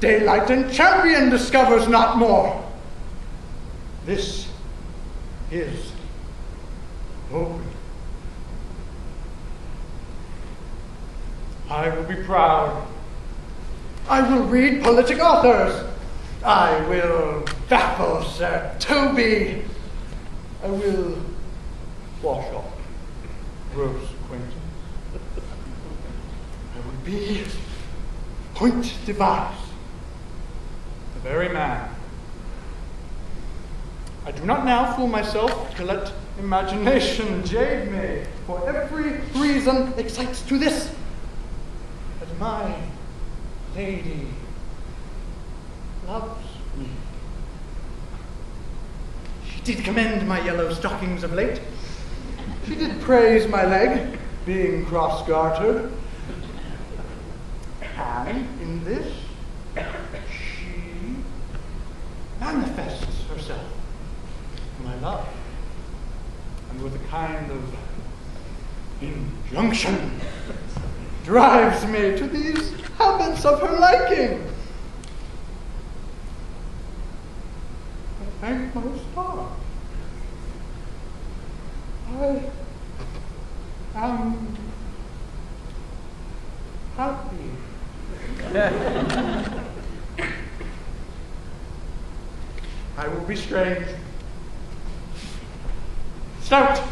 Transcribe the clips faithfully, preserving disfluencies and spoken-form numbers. Daylight and champion discovers not more. This is open. I will be proud. I will read politic authors. I will baffle Sir Toby. I will wash off gross acquaintance. I will be point device. The very man. I do not now fool myself to let imagination jade me, for every reason excites to this. That my lady loves me. She did commend my yellow stockings of late. She did praise my leg, being cross-gartered. And in this, she manifests herself, my love, and with a kind of injunction drives me to these habits of her liking. I thank my star. I am happy. I will be strange, stout,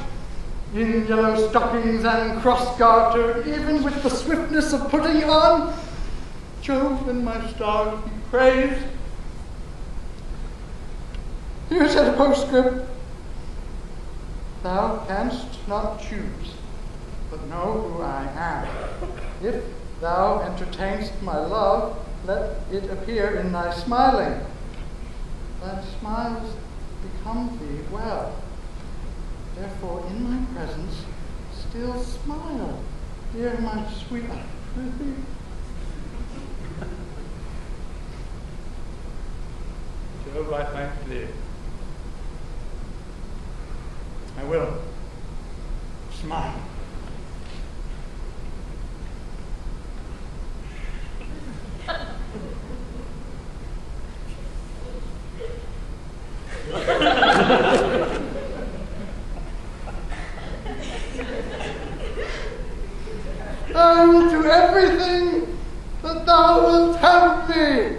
in yellow stockings and cross-garter, even with the swiftness of putting on. Jove and my star be praised. Here's a postscript. Thou canst not choose, but know who I am. If thou entertainst my love, let it appear in thy smiling. Thy smiles become thee well. Therefore, in my presence, still smile, dear my sweet, I prithee. Jove, I thank thee. I will smile. I will do everything that thou wilt have me.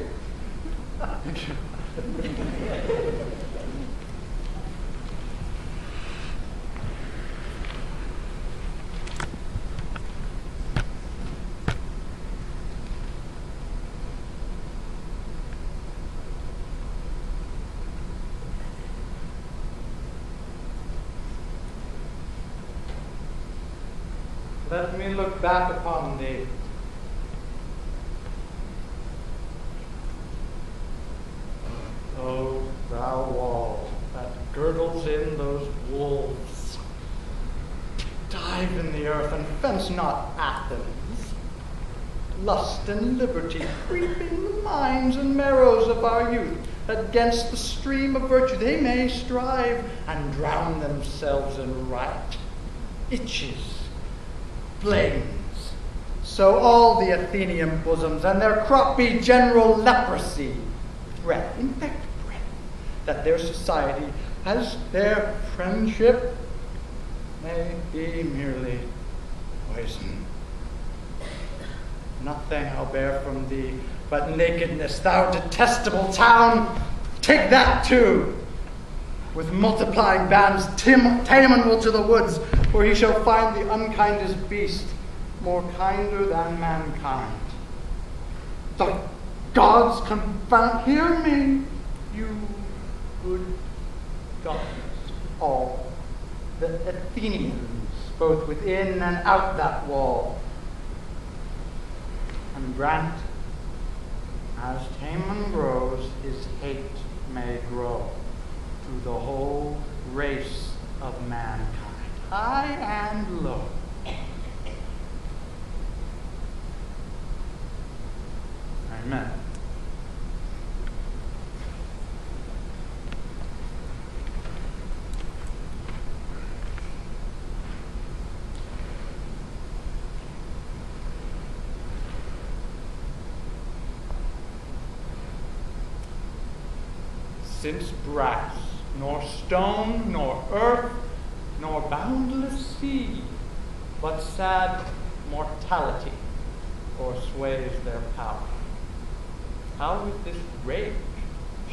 Let me look back upon thee. O thou wall that girdles in those wolves, dive in the earth and fence not Athens. Lust and liberty creeping the minds and marrows of our youth, that against the stream of virtue they may strive and drown themselves in riot, itches, flames, so all the Athenian bosoms and their croppy general leprosy breath, infect breath, that their society, as their friendship, may be merely poison. Nothing I'll bear from thee but nakedness, thou detestable town, take that too. With multiplying bands, Tim Timon will to the woods, for he shall find the unkindest beast more kinder than mankind. The gods confound, hear me, you good gods, all the Athenians, both within and out that wall. And grant, as Timon grows, his hate may grow to the whole race of mankind, high and low. Amen. since brass, nor stone, nor earth, nor boundless sea, but sad mortality o'ersways their power. How with this rage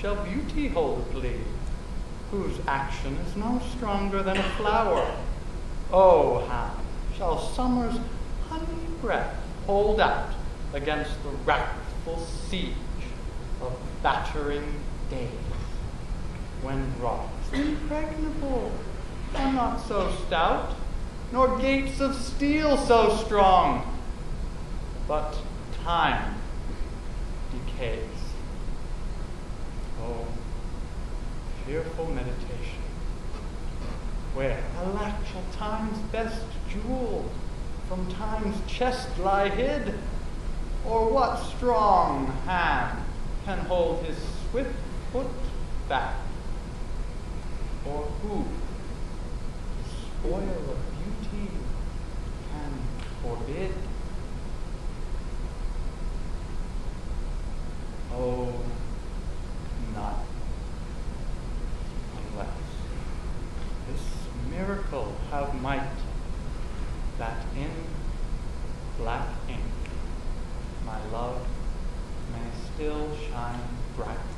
shall beauty hold league, whose action is no stronger than a flower? Oh, how shall summer's honey breath hold out against the wrathful siege of battering days, when rocks impregnable are not so stout, nor gates of steel so strong, but time decays. Oh, fearful meditation, where, alack, shall time's best jewel from time's chest lie hid? Or what strong hand can hold his swift foot back? Or who, the spoil of beauty, can forbid? Oh, none, unless this miracle have might, that in black ink my love may still shine bright.